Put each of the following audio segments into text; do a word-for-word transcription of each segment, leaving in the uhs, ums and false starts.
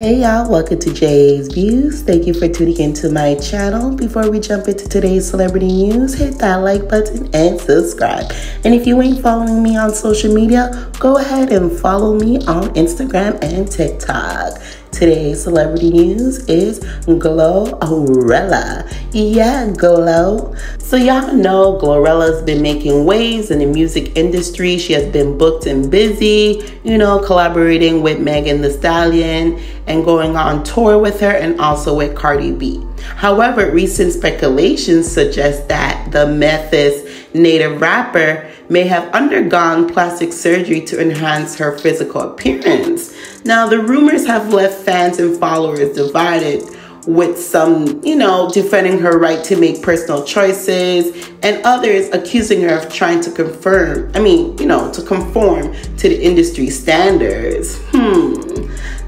Hey y'all, welcome to Jay's Views. Thank you for tuning into my channel. Before we jump into today's celebrity news, hit that like button and subscribe. And if you ain't following me on social media, go ahead and follow me on Instagram and TikTok. Today's celebrity news is GloRilla. Yeah, Glo. So y'all know GloRilla's been making waves in the music industry. She has been booked and busy, you know, collaborating with Megan Thee Stallion and going on tour with her and also with Cardi B. However, recent speculations suggest that the Memphis native rapper may have undergone plastic surgery to enhance her physical appearance. Now, the rumors have left fans and followers divided, with some, you know, defending her right to make personal choices and others accusing her of trying to confirm, I mean, you know, to conform to the industry standards. Hmm.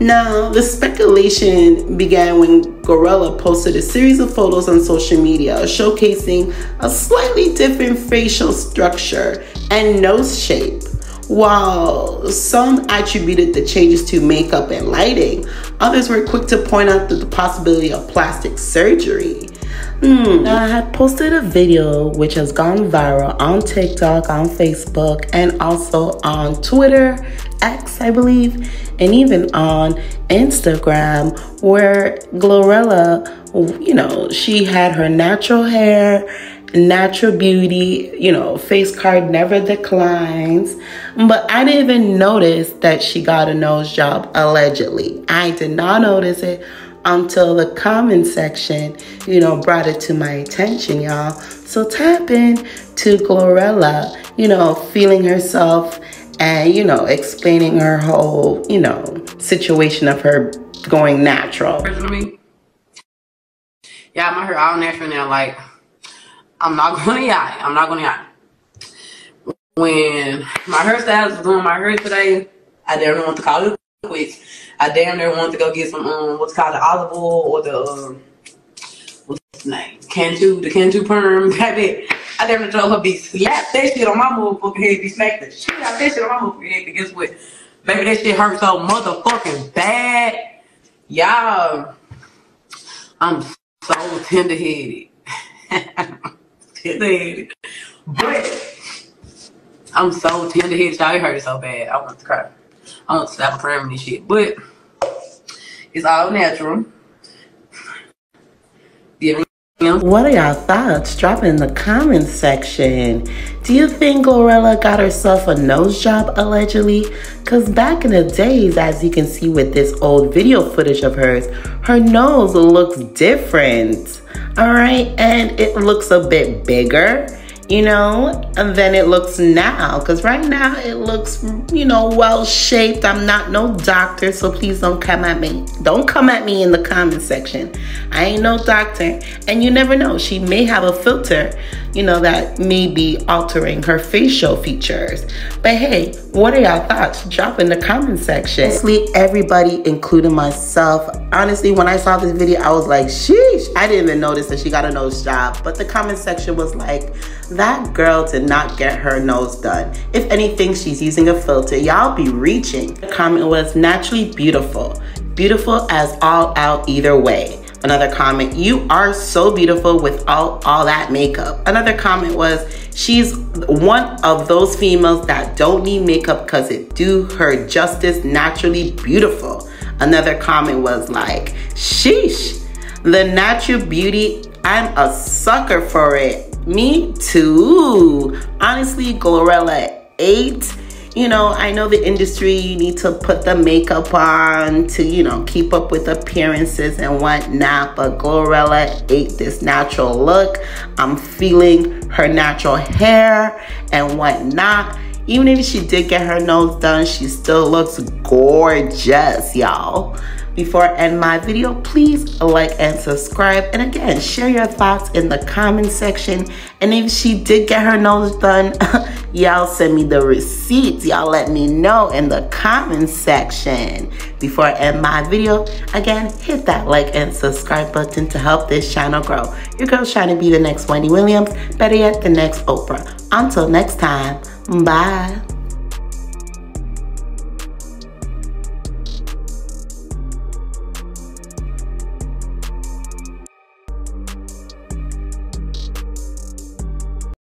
Now, the speculation began when GloRilla posted a series of photos on social media showcasing a slightly different facial structure and nose shape. While some attributed the changes to makeup and lighting, others were quick to point out the possibility of plastic surgery. Mm. Now, I had posted a video which has gone viral on TikTok, on Facebook, and also on Twitter, X, I believe, and even on Instagram, where GloRilla, you know, she had her natural hair, natural beauty, you know, face card never declines. But I didn't even notice that she got a nose job, allegedly. I did not notice it until the comment section, you know, brought it to my attention, y'all. So tap in to GloRilla, you know, feeling herself and, you know, explaining her whole, you know, situation of her going natural. Yeah, my hair all natural now, like, I'm not gonna lie. I'm not gonna lie. When my hairstylist was doing my hair today, I damn near wanted to call it quits. I damn near wanted to go get some um, what's called the olive oil or the um, what's its name, Cantu, the Cantu perm. I damn near told her be slap that shit on my motherfucking head, be smack the shit out that shit on my motherfucking head. But guess what? Baby, that shit hurt so motherfucking bad, y'all. I'm so tender headed. But I'm so tender headed, y'all. It hurt so bad. I want to cry. I want to stop crying and shit. But it's all natural. Yeah. What are y'all thoughts? Drop it in the comments section. Do you think GloRilla got herself a nose job, allegedly? Because back in the days, as you can see with this old video footage of hers, her nose looks different. All right, and it looks a bit bigger, you know, and then it looks now, because right now it looks, you know, well shaped. I'm not no doctor, so please don't come at me. Don't come at me in the comment section. I ain't no doctor, and you never know. She may have a filter, you know, that may be altering her facial features. But hey, what are y'all thoughts? Drop in the comment section. Honestly, everybody, including myself, honestly, when I saw this video, I was like, sheesh, I didn't even notice that she got a nose job. But the comment section was like, that girl did not get her nose done. If anything, she's using a filter. Y'all be reaching. The comment was naturally beautiful. Beautiful as all out either way. Another comment, you are so beautiful with all, all that makeup. Another comment was, she's one of those females that don't need makeup because it do her justice, naturally beautiful. Another comment was like, sheesh, the natural beauty, I'm a sucker for it. Me too. Honestly, GloRilla ate. You know, I know the industry, you need to put the makeup on to, you know, keep up with appearances and whatnot. But GloRilla ate this natural look. I'm feeling her natural hair and whatnot. Even if she did get her nose done, she still looks gorgeous, y'all. Before I end my video, please like and subscribe. And again, share your thoughts in the comment section. And if she did get her nose done, y'all send me the receipts. Y'all let me know in the comment section. Before I end my video, again, hit that like and subscribe button to help this channel grow. Your girl's trying to be the next Wendy Williams, better yet, the next Oprah. Until next time, bye.